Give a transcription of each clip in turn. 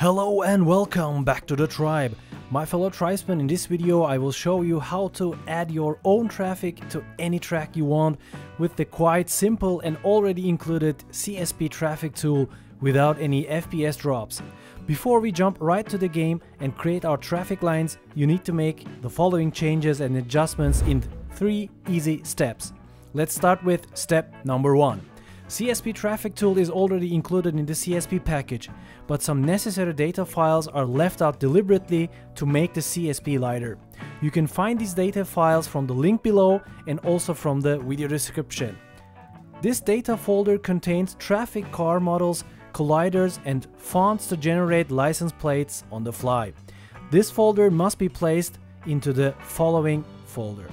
Hello and welcome back to the tribe. My fellow tribesmen, in this video I will show you how to add your own traffic to any track you want with the quite simple and already included CSP traffic tool without any FPS drops. Before we jump right to the game and create our traffic lines, you need to make the following changes and adjustments in 3 easy steps. Let's start with step number 1. CSP traffic tool is already included in the CSP package, but some necessary data files are left out deliberately to make the CSP lighter. You can find these data files from the link below and also from the video description. This data folder contains traffic car models, colliders and fonts to generate license plates on the fly. This folder must be placed into the following folder.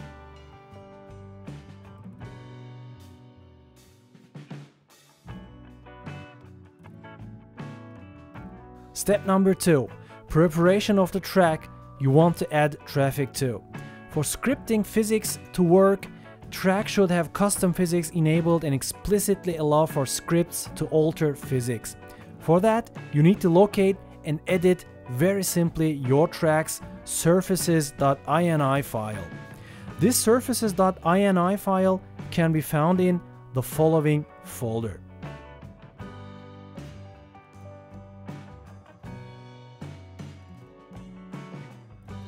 Step number 2. Preparation of the track you want to add traffic to. For scripting physics to work, track should have custom physics enabled and explicitly allow for scripts to alter physics. For that, you need to locate and edit very simply your track's surfaces.ini file. This surfaces.ini file can be found in the following folder.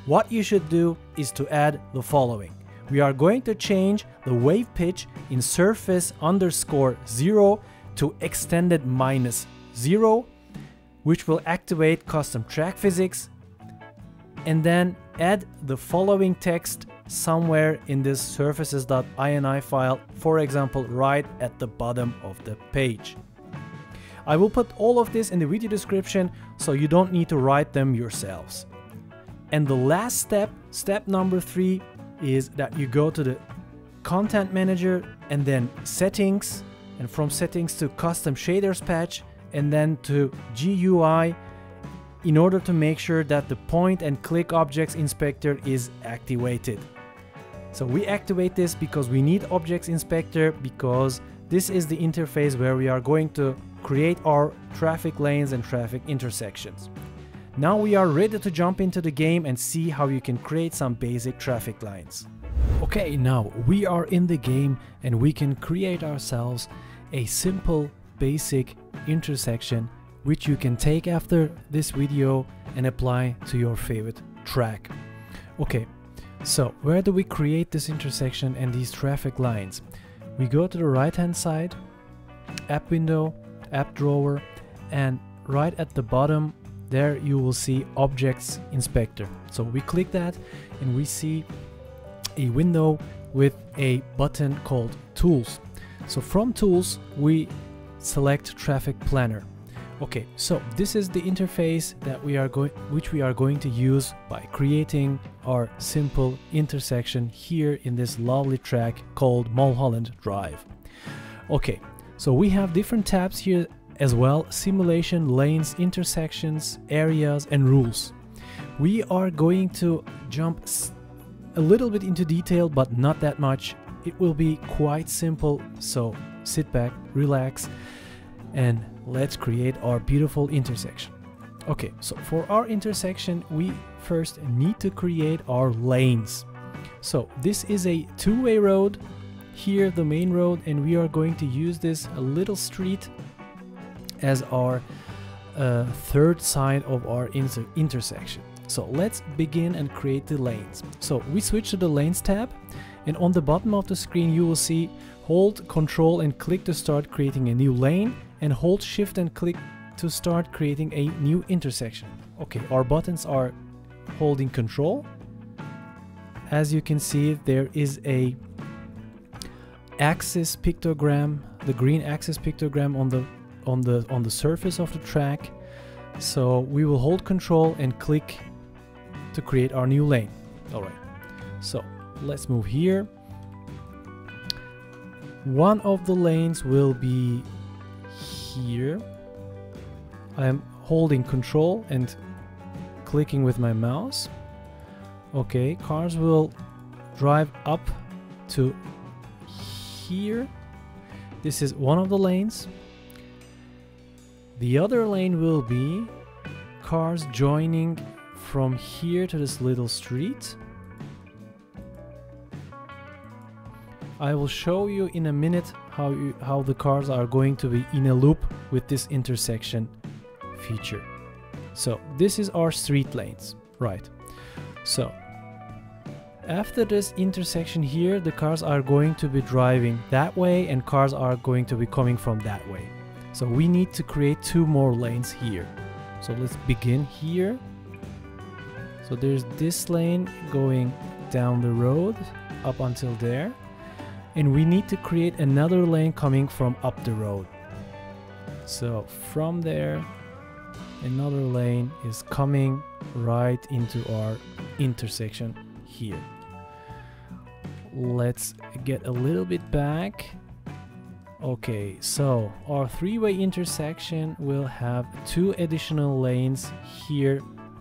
What you should do is to add the following. We are going to change the wave pitch in surface_0 to extended -0, which will activate custom track physics, and then add the following text somewhere in this surfaces.ini file, for example right at the bottom of the page. I will put all of this in the video description so you don't need to write them yourselves. And the last step, step number 3, is that you go to the Content Manager and then Settings, and from Settings to Custom Shaders Patch, and then to GUI, in order to make sure that the Point and Click Objects Inspector is activated. So we activate this because we need Objects Inspector, because this is the interface where we are going to create our traffic lanes and traffic intersections. Now we are ready to jump into the game and see how you can create some basic traffic lines. Okay, now we are in the game and we can create ourselves a simple basic intersection which you can take after this video and apply to your favorite track. Okay, so where do we create this intersection and these traffic lines? We go to the right hand side, app window, app drawer, and right at the bottom there you will see Objects Inspector. So we click that and we see a window with a button called Tools. So from Tools we select Traffic Planner. Okay, so this is the interface that we are going to use by creating our simple intersection here in this lovely track called Mulholland Drive. Okay, so we have different tabs here as well: simulation, lanes, intersections, areas and rules. We are going to jump a little bit into detail, but not that much. It will be quite simple, so sit back, relax, and let's create our beautiful intersection. Okay, so for our intersection we first need to create our lanes. So this is a two-way road, here the main road, and we are going to use this little street as our third side of our intersection. So let's begin and create the lanes. So we switch to the lanes tab, and on the bottom of the screen you will see hold Control and click to start creating a new lane, and hold Shift and click to start creating a new intersection. Okay, our buttons are holding Control. As you can see, there is a axis pictogram, the green axis pictogram on the surface of the track. So we will hold Control and click to create our new lane. Alright, so let's move here. One of the lanes will be here. I am holding Control and clicking with my mouse. Okay, cars will drive up to here. This is one of the lanes. The other lane will be cars joining from here to this little street. I will show you in a minute how the cars are going to be in a loop with this intersection feature. So this is our street lanes, right? So after this intersection here, the cars are going to be driving that way and cars are going to be coming from that way. So we need to create two more lanes here. So let's begin here. So there's this lane going down the road up until there. And we need to create another lane coming from up the road. So from there, another lane is coming right into our intersection here. Let's get a little bit back. Okay, so our three-way intersection will have two additional lanes here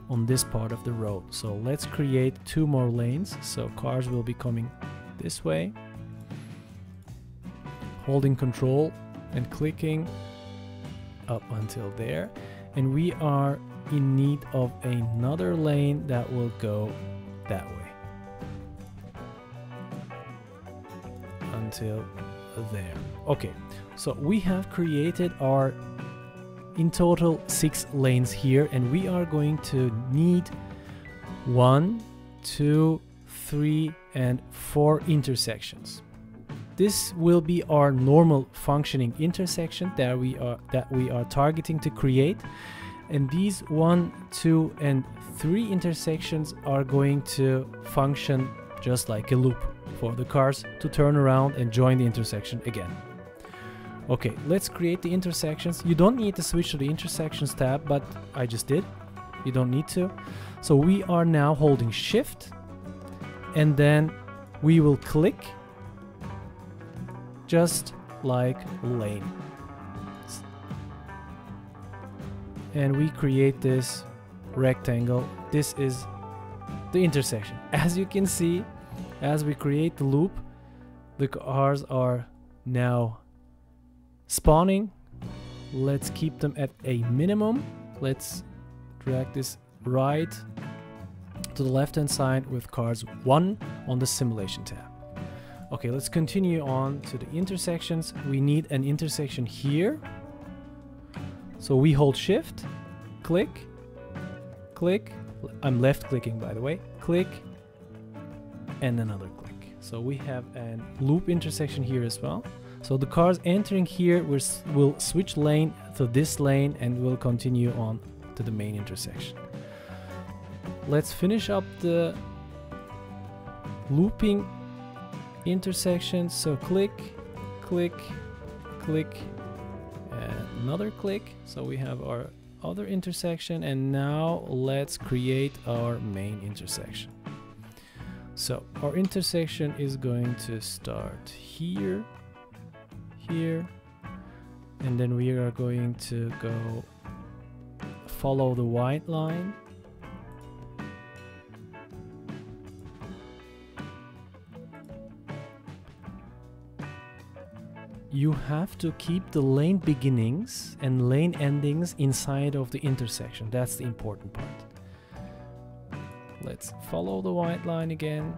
on this part of the road. So let's create two more lanes. So cars will be coming this way. Holding control and clicking up until there, and we are in need of another lane that will go that way until there. Okay, so we have created our in total 6 lanes here, and we are going to need 1, 2, 3, and 4 intersections. This will be our normal functioning intersection that we are targeting to create, and these 1, 2, and 3 intersections are going to function just like a loop for the cars to turn around and join the intersection again. Okay, let's create the intersections. You don't need to switch to the intersections tab, but I just did. You don't need to. So we are now holding shift, and then we will click just like lane, and we create this rectangle. This is the intersection. As you can see, as we create the loop, the cars are now spawning. Let's keep them at a minimum. Let's drag this right to the left hand side with cars 1 on the simulation tab. Okay, let's continue on to the intersections. We need an intersection here. So we hold shift, click, click. I'm left clicking, by the way. Click, and another click. So we have a loop intersection here as well. So the cars entering here will switch lane to this lane and will continue on to the main intersection. Let's finish up the looping intersection. So click, click, click, and another click. So we have our other intersection, and now let's create our main intersection. So our intersection is going to start here, here, and then we are going to go follow the white line. You have to keep the lane beginnings and lane endings inside of the intersection. That's the important part. Let's follow the white line again.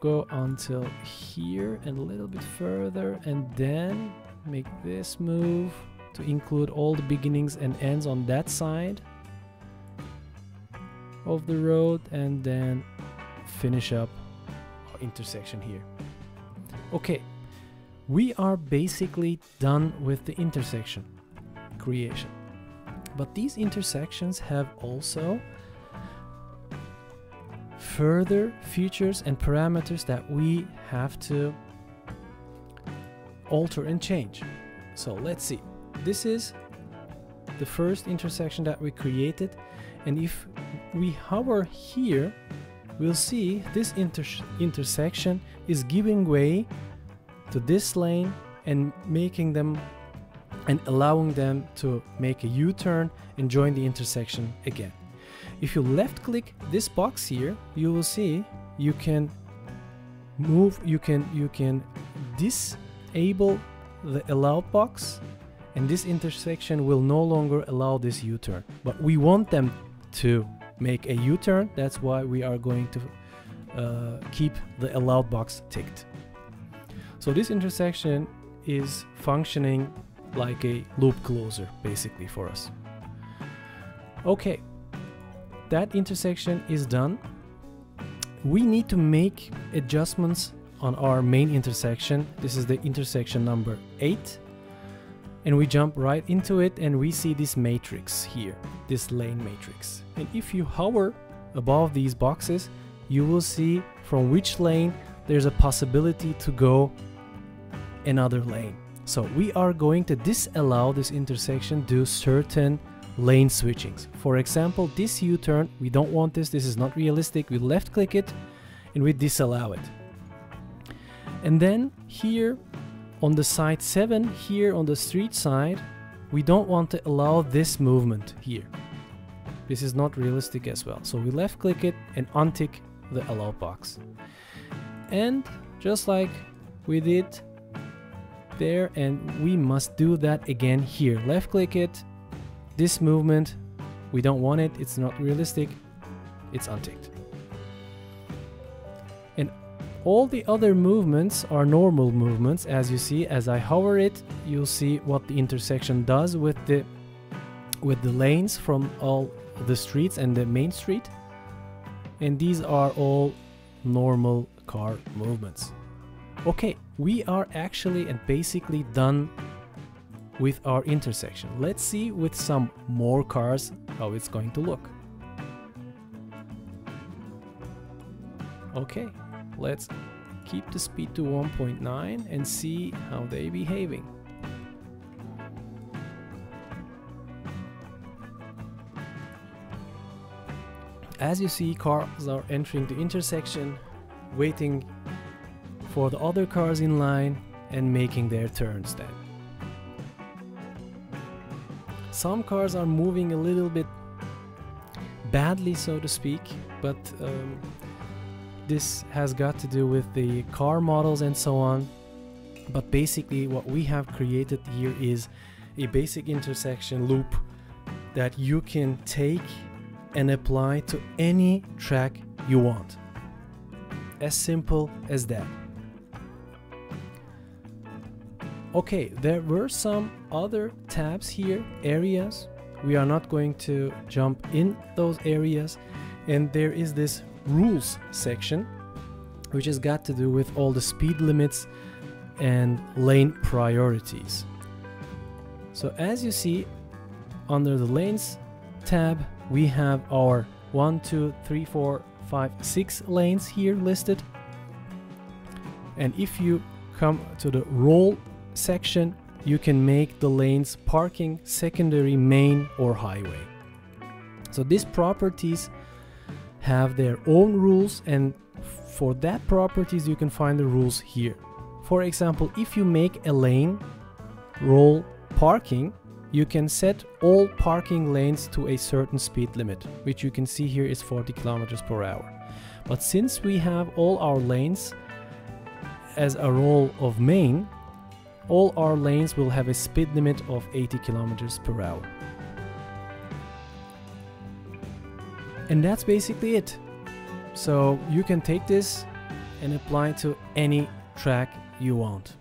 Go until here and a little bit further, and then make this move to include all the beginnings and ends on that side of the road, and then finish up our intersection here. Okay. We are basically done with the intersection creation, but these intersections have also further features and parameters that we have to alter and change. So let's see. This is the first intersection that we created, and if we hover here, we'll see this intersection is giving way to this lane and allowing them to make a U-turn and join the intersection again. If you left click this box here, you will see you can move, you can disable the allow box and this intersection will no longer allow this U-turn. But we want them to make a U-turn, that's why we are going to keep the allowed box ticked. So this intersection is functioning like a loop closer basically for us. Okay, that intersection is done. We need to make adjustments on our main intersection. This is the intersection number 8, and we jump right into it and we see this matrix here, this lane matrix. And if you hover above these boxes, you will see from which lane there's a possibility to go another lane. So we are going to disallow this intersection due to certain lane switchings. For example, this U-turn, we don't want this, this is not realistic. We left click it and we disallow it. And then here on the side 7, here on the street side, we don't want to allow this movement here. This is not realistic as well. So we left click it and untick the allow box. And just like we did there, and we must do that again here. Left click it, this movement, we don't want it, it's not realistic, it's unticked. And all the other movements are normal movements. As you see, as I hover it, you'll see what the intersection does with the lanes from all the streets and the main street. And these are all normal car movements. Okay, we are actually and basically done with our intersection. Let's see with some more cars how it's going to look. Okay, let's keep the speed to 1.9 and see how they're behaving. As you see, cars are entering the intersection, waiting for the other cars in line and making their turns then. Some cars are moving a little bit badly, so to speak, but this has got to do with the car models and so on. But basically what we have created here is a basic intersection loop that you can take and apply to any track you want. As simple as that. Okay, there were some other tabs here, areas. We are not going to jump in those areas. And there is this rules section, which has got to do with all the speed limits and lane priorities. So as you see, under the lanes tab, we have our 1, 2, 3, 4, 5, 6 lanes here listed. And if you come to the roll section, you can make the lanes parking, secondary, main, or highway. So these properties have their own rules, and for that properties you can find the rules here. For example, if you make a lane roll parking, you can set all parking lanes to a certain speed limit, which you can see here is 40 km/h. But since we have all our lanes as a roll of main, all our lanes will have a speed limit of 80 km/h. And that's basically it. So you can take this and apply to any track you want.